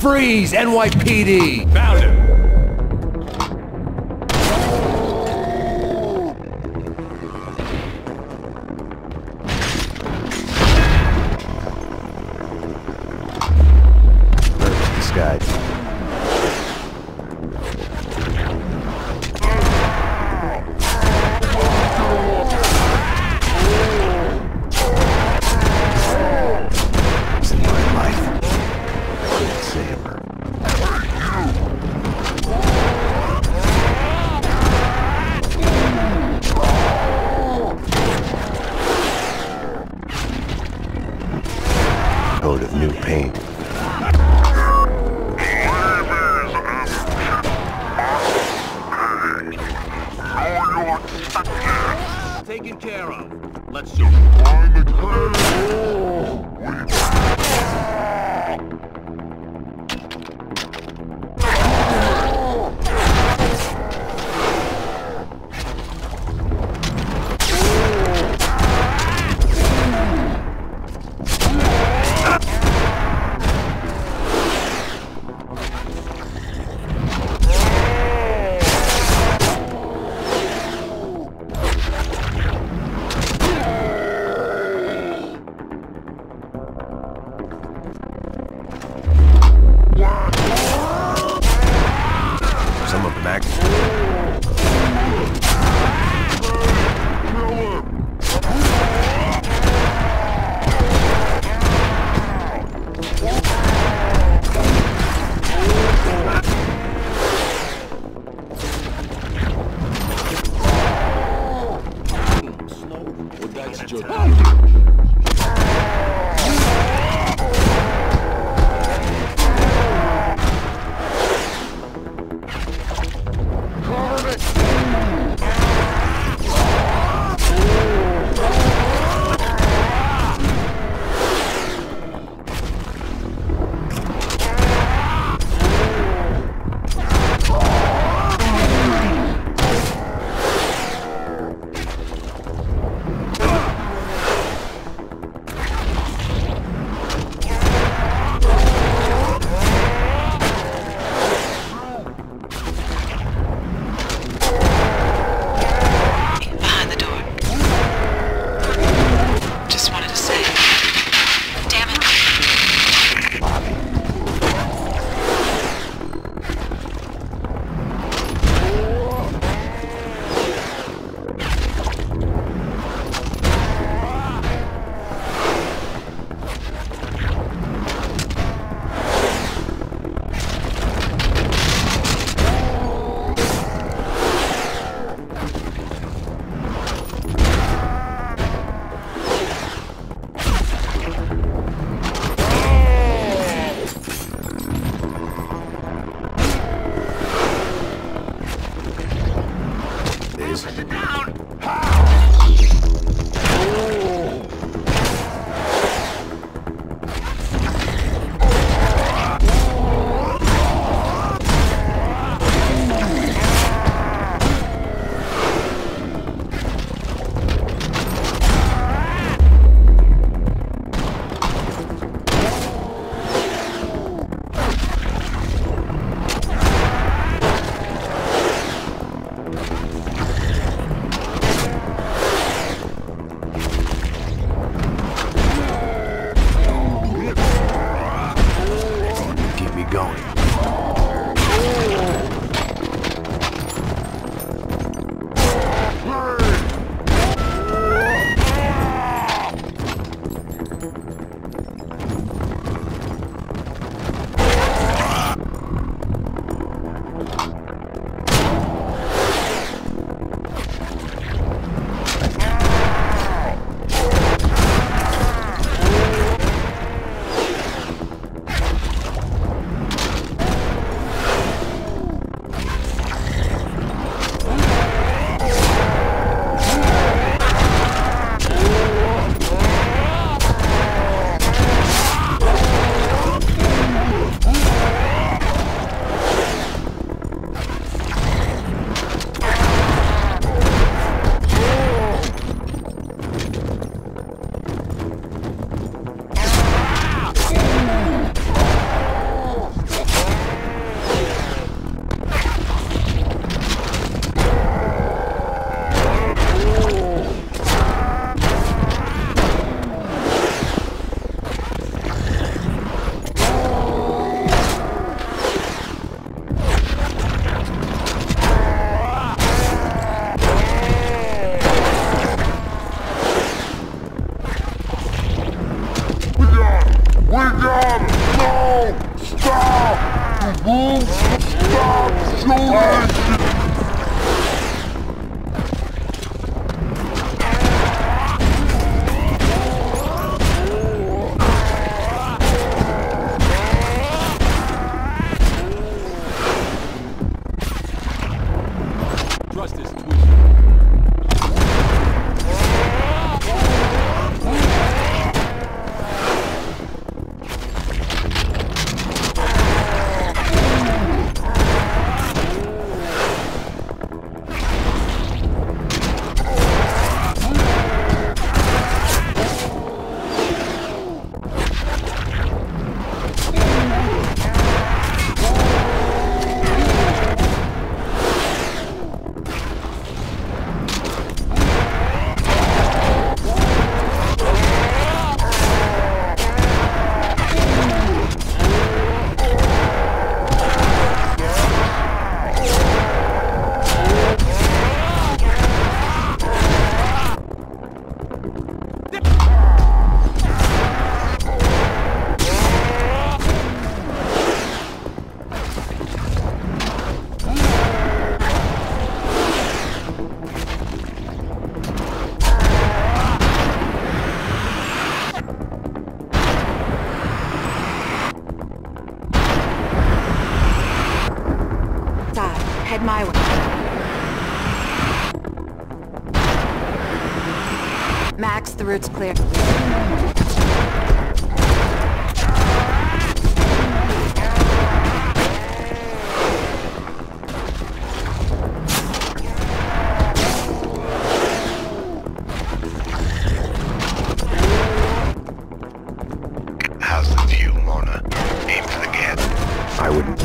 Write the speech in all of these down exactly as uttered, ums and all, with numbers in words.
Freeze, N Y P D! Found him! We're done! No! Stop! You Stop shooting! Head my way. Max, the route's clear. How's the view, Mona? Aim for the gap. I wouldn't.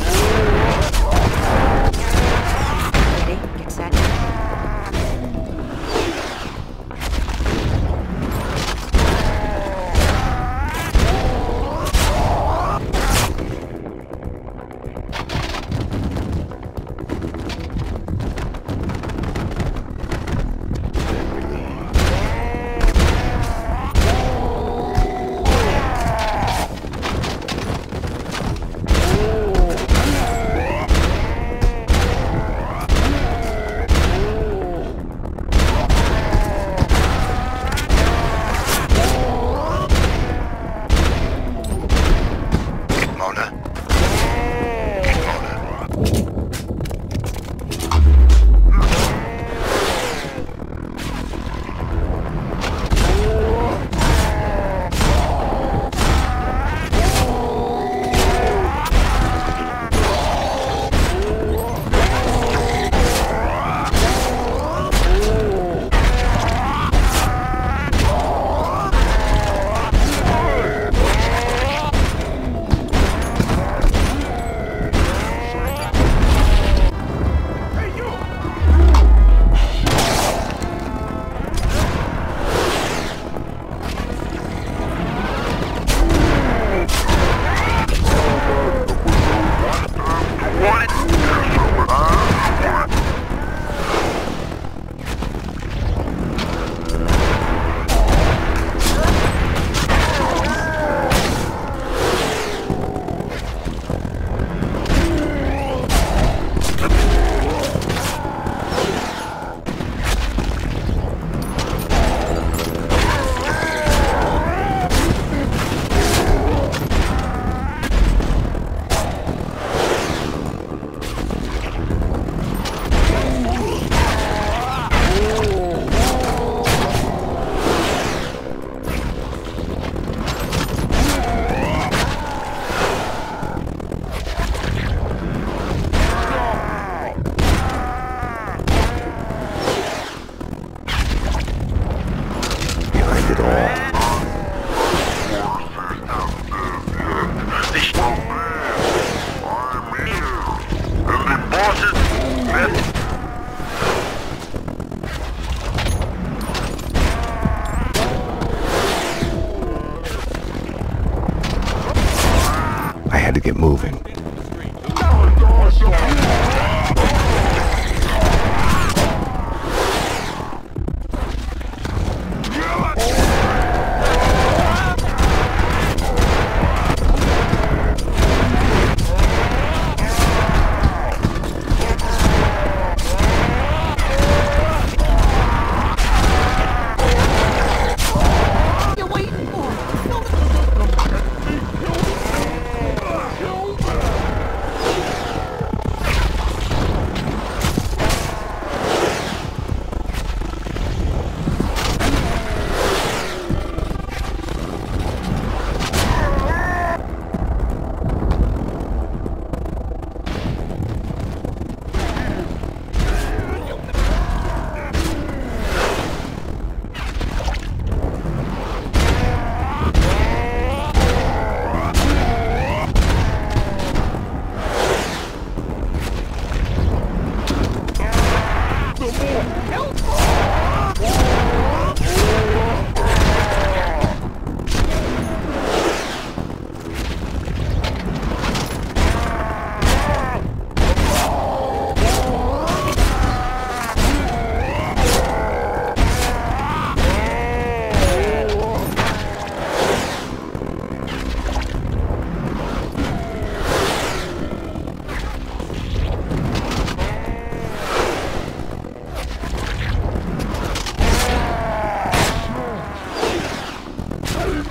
To get moving.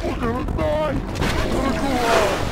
We're gonna die! We're gonna go off!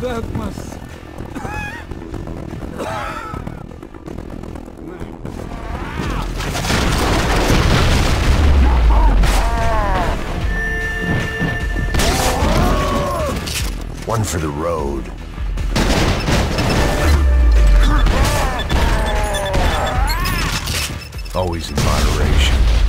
That must... One for the road. Always in moderation.